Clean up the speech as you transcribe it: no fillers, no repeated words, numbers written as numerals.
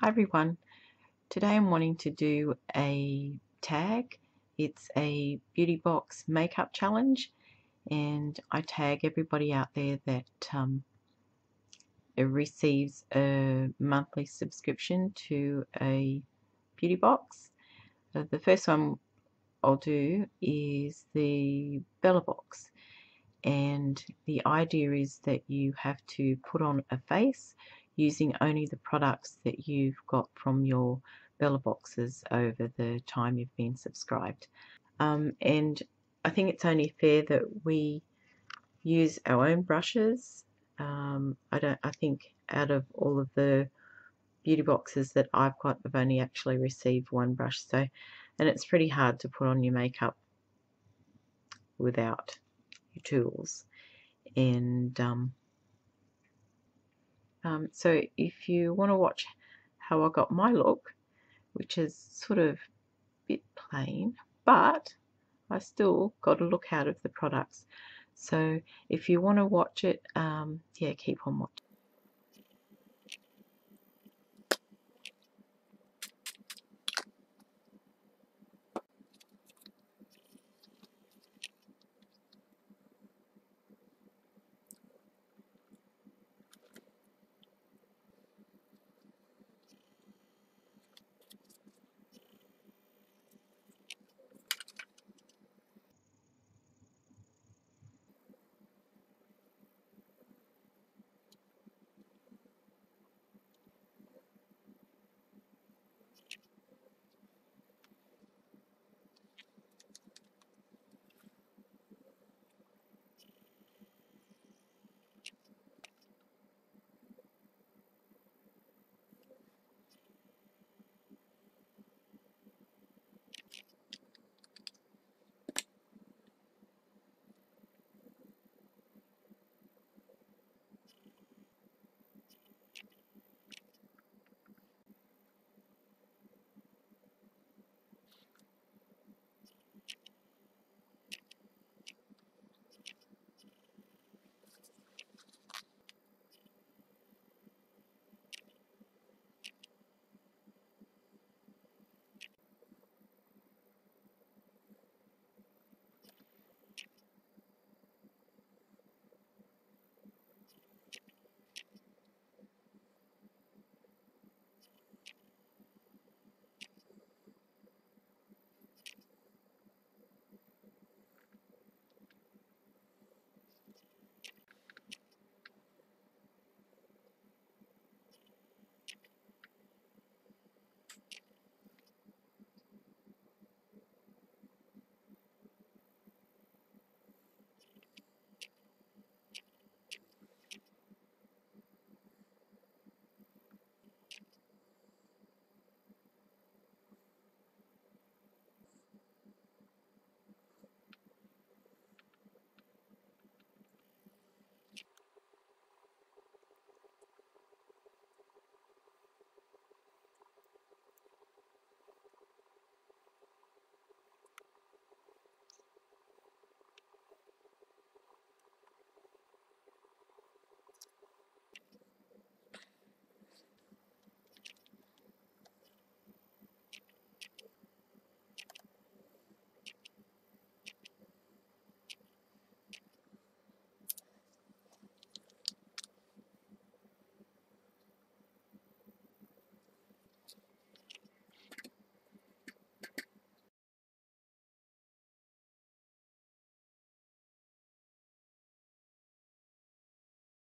Hi everyone, today I'm wanting to do a tag. It's a beauty box makeup challenge and I tag everybody out there that receives a monthly subscription to a beauty box. The first one I'll do is the Bellabox, and the idea is that you have to put on a face using only the products that you've got from your Bellaboxes over the time you've been subscribed. And I think it's only fair that we use our own brushes. I think out of all of the beauty boxes that I've got, I've only actually received one brush. So, and it's pretty hard to put on your makeup without your tools. And so if you want to watch how I got my look, which is sort of a bit plain, but I still got a look out of the products. So if you want to watch it, yeah, keep on watching.